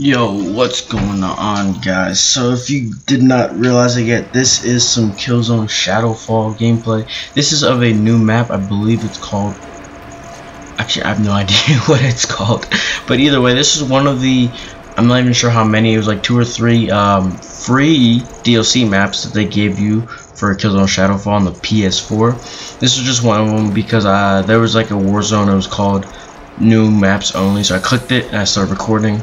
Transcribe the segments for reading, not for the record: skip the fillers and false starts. Yo, what's going on, guys? So if you did not realize it yet, this is some Killzone Shadow Fall gameplay. This is of a new map. I believe it's called, actually I have no idea what it's called, but either way, this is one of the, I'm not even sure how many, it was like 2 or 3 free DLC maps that they gave you for Killzone Shadow Fall on the PS4. This was just one of them because there was like a war zone. It was called new maps only, so I clicked it and I started recording.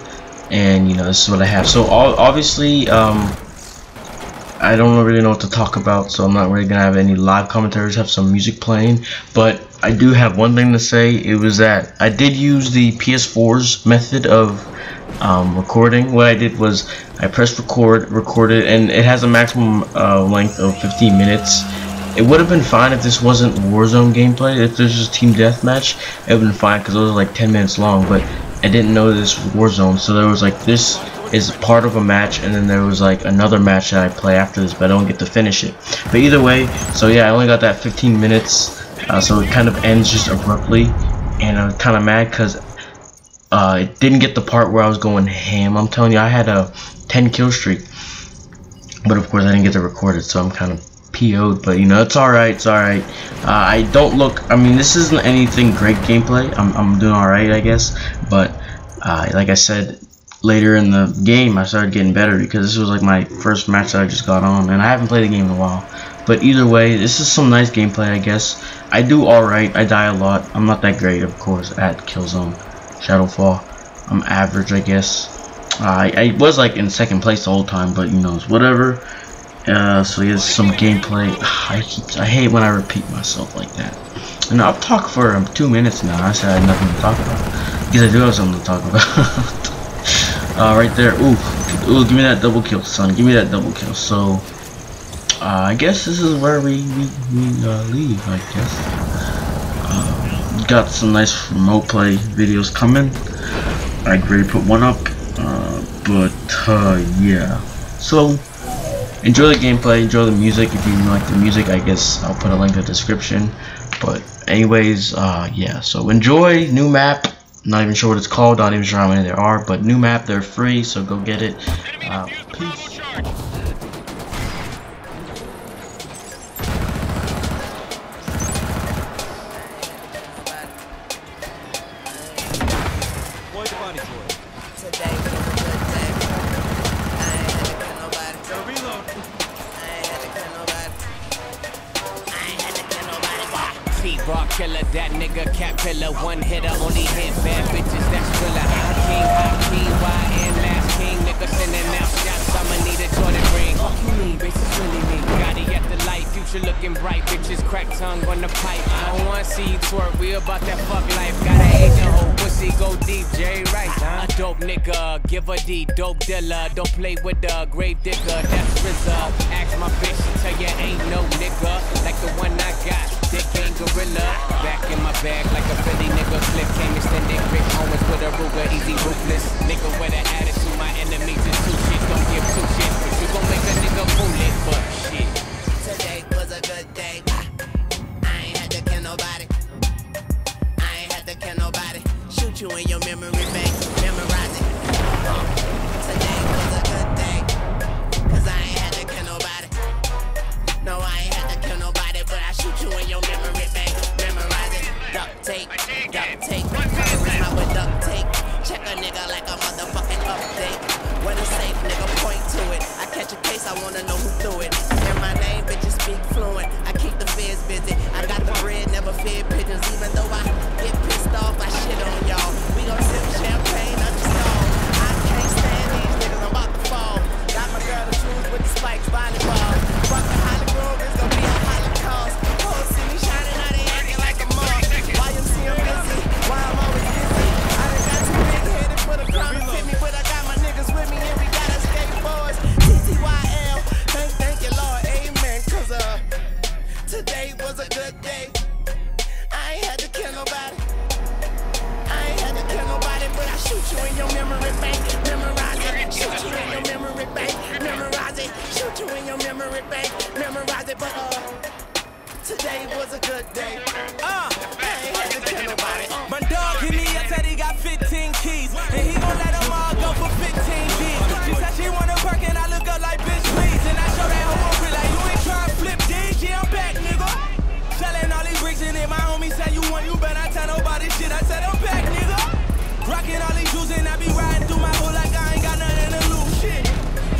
And you know, this is what I have. So obviously I don't really know what to talk about, so I'm not really gonna have any live commentaries, have some music playing, but I do have one thing to say. It was that I did use the PS4's method of recording. What I did was I pressed record, recorded, and it has a maximum length of 15 minutes. It would have been fine if this wasn't Warzone gameplay. If this was team deathmatch, it would have been fine because those are like 10 minutes long, but I didn't know this was Warzone, so there was like, this is part of a match, and then there was like another match that I play after this, but I don't get to finish it. But either way, so yeah, I only got that 15 minutes, so it kind of ends just abruptly, and I'm kind of mad because it didn't get the part where I was going ham. I'm telling you, I had a 10 kill streak, but of course I didn't get to record it, so I'm kind of PO'd, but you know, it's alright, it's alright. I don't look, I mean, this isn't anything great gameplay. I'm doing alright, I guess, but like I said, later in the game I started getting better because this was like my first match that I just got on, and I haven't played the game in a while. But either way, this is some nice gameplay, I guess. I do alright, I die a lot. I'm not that great, of course, at Killzone Shadow Fall. I'm average, I guess. I was like in second place the whole time, but you know, it's whatever. So here's some gameplay. I hate when I repeat myself like that. And I've talked for 2 minutes now. I said I had nothing to talk about because I do have something to talk about. Right there. Ooh, give me that double kill, son. Give me that double kill. So I guess this is where we leave, I guess. Got some nice remote play videos coming. I'd already put one up, but yeah. So enjoy the gameplay, enjoy the music. If you like the music, I guess I'll put a link in the description. But anyways, yeah, so enjoy new map. Not even sure what it's called, not even sure how many there are, but new map, they're free, so go get it. Peace. Rock killer, that nigga cat pillar, one hitter, only hit bad bitches, that's thriller. Hakeem, YN, last king, nigga sending out shots, I'ma need a Jordan ring. Fuck you mean, bitches really mean. Got it at the light, future looking bright, bitches crack tongue on the pipe. I don't wanna see you twerk, we about that fuck life. Gotta hate the whole pussy, go deep, Jerry Rice, huh? A dope nigga, give a D, dope dealer, don't play with the grave digger, that's RZA. Ask my bitch, she tell you ain't no nigga, like the one I got. Gorilla, back in my bag like a Philly nigga flip, came extended Rick Owens with a Ruger, easy ruthless nigga with an attitude, my enemies is two shit, don't give two shit, but you gon' make a nigga fool it, but shit. Today was a good day, I ain't had to kill nobody, I ain't had to kill nobody, shoot you in your memory bank, memorize it. Today was a good day, cause I ain't had to kill nobody, no I ain't had to kill nobody, but I shoot you in your memory. Duct tape, duct tape, my duct tape, check a nigga like a motherfucking update. Today was a good day. I ain't had to kill nobody. My dog hit me up, said he got 15 keys, and he gon' let them all go for 15 G's. She said she wanna work, and I look up like bitch please, and I show that hoe over like you ain't tryna flip D's. Yeah, I'm back, nigga. Selling all these bricks, and then my homie said you want, you better not tell nobody shit. I said I'm back, nigga. Rocking all these shoes, and I be riding through my hood like I ain't got nothing to lose. Shit,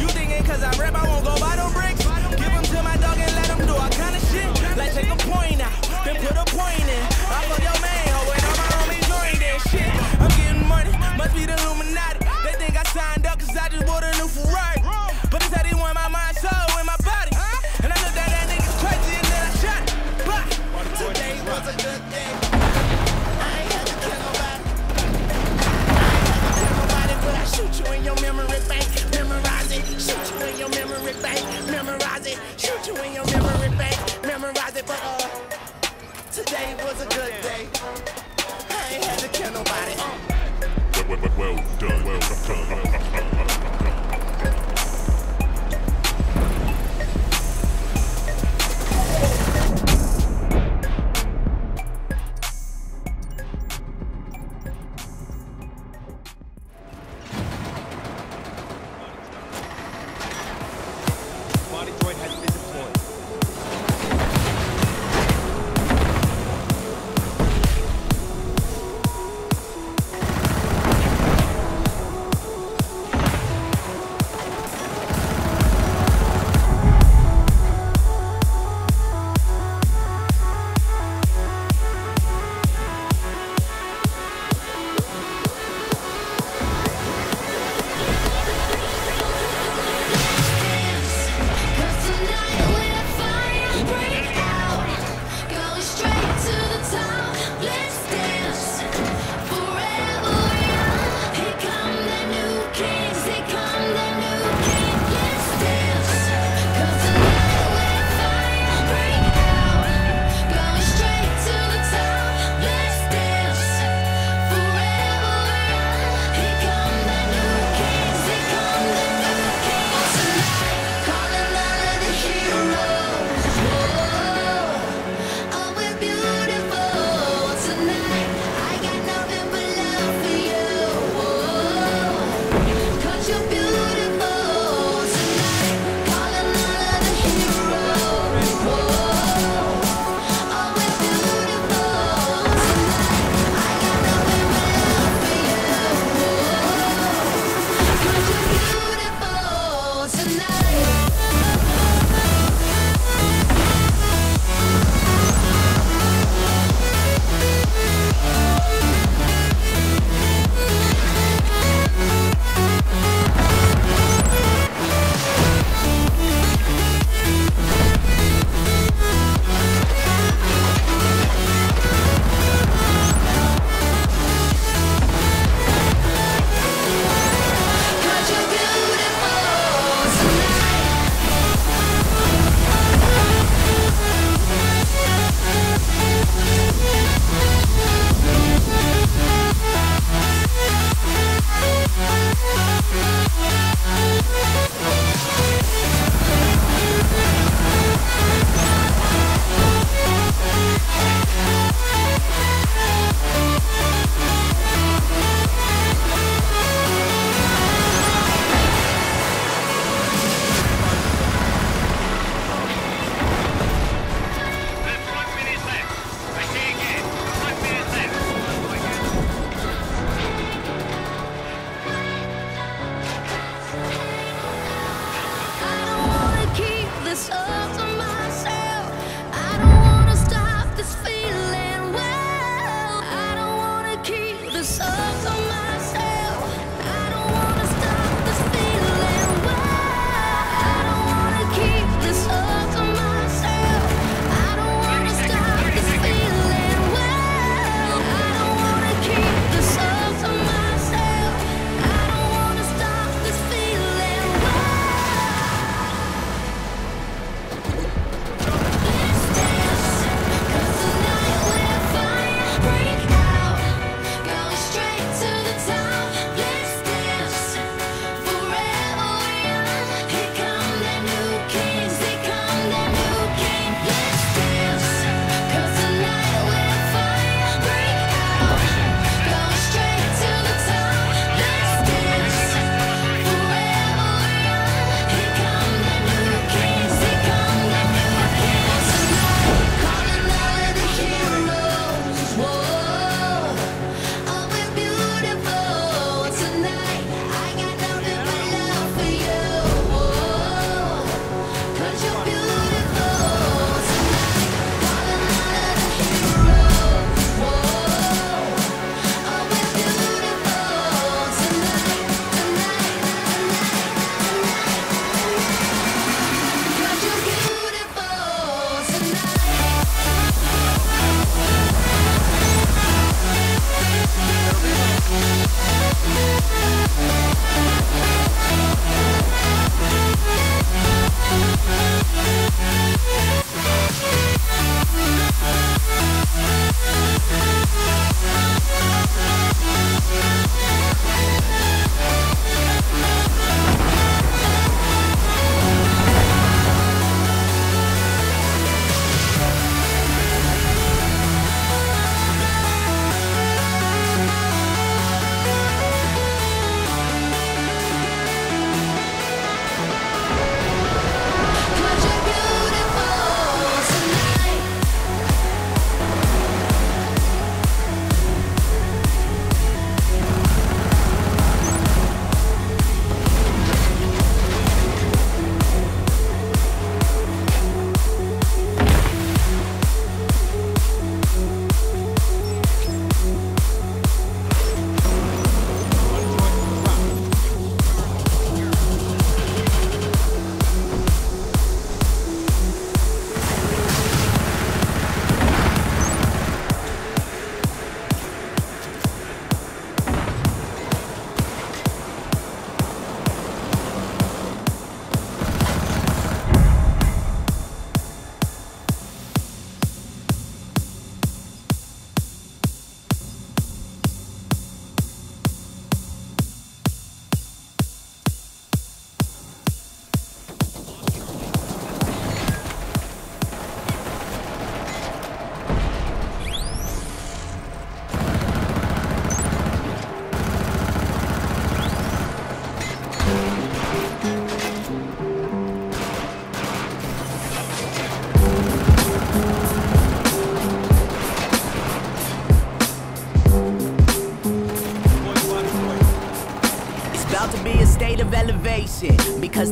you thinking 'cause I rap, I won't go buy no bricks? Give them to my dog and let them do all kind of shit. Like take a point out, then put a point in. I fuck your man, ho, and all my homies joined that shit. I'm getting money, must be the Illuminati. They think I signed up 'cause I just bought a new Ferrari. But he said he want my mind, soul, and my body. And I looked at that nigga crazy and then I shot it. But today was a good day. I ain't had to kill nobody. I ain't had to kill nobody, but I shoot you in your memory bank. Memorize it, shoot you in your memory bank. Memorize it, shoot you in your memory bank. Memorize it, but today was a good day. I ain't had to kill nobody. Well done, well done.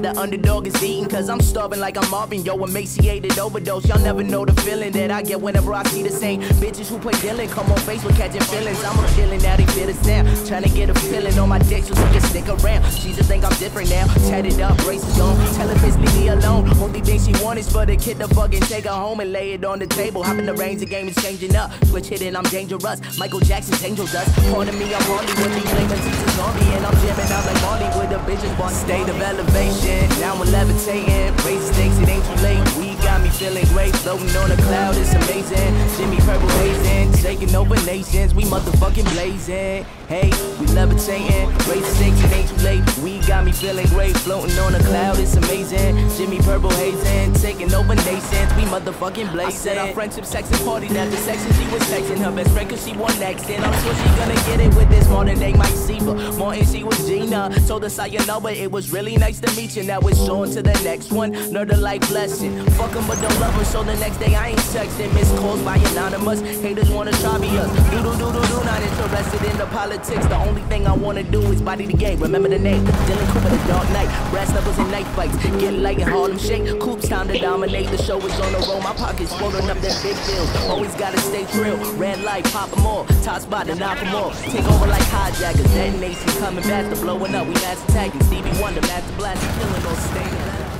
the underdog is eating, cause I'm starving like I'm Marvin, yo, emaciated overdose. Y'all never know the feeling that I get whenever I see the same bitches who play Dylan come on Facebook catching feelings. I'm a feeling now, they feel the sound, trying to get a feeling on my dick so she can stick around. She just think I'm different now, tatted up, braces on, tell her bitch leave me alone. Only thing she want is for the kid to fucking take her home and lay it on the table. Hop in the range, the game is changing up, switch hit and I'm dangerous. Michael Jackson's angel dust, pardon me, I'm hardly with these flaming teachers. And I'm jamming out like Marley with the bitches boss. State of elevation, now we're levitating. Raise stakes, it ain't too late. We got me feeling great, floating on a cloud, it's amazing. Jimmy Purple hazing, taking over nations. We motherfucking blazing. Hey, we levitating. Raise stakes, it ain't too late. We got me feeling great, floating on a cloud, it's amazing. Jimmy Purple hazing, taking over nations. We motherfucking blazing. I said our friendship, sex, and party. Now the section she was texting her best friend, cause she won next. And I'm sure she gonna get it with this modern day Mike Seaver. Martin, she was Gina, told us I you know, but it was really nice to meet you. Now it's on to the next one, learn the life lesson. Fuck them but don't love them, so the next day I ain't sexting. Missed calls by anonymous, haters wanna try me up. Doo-doo-doo-doo-doo, not interested in the politics. The only thing I wanna do is body the game, remember the name. Dylan Cooper, the dark night, brass levels and knife fights. Get light and Harlem shake, Coop's time to dominate. The show is on the road, my pockets folding up that big bill. Always gotta stay real, red light, pop them all. Top spot to knock them all, take over like hijackers. That nation coming back to blowing up, we mass attacking. Stevie Wonder, master blast, killing those stains.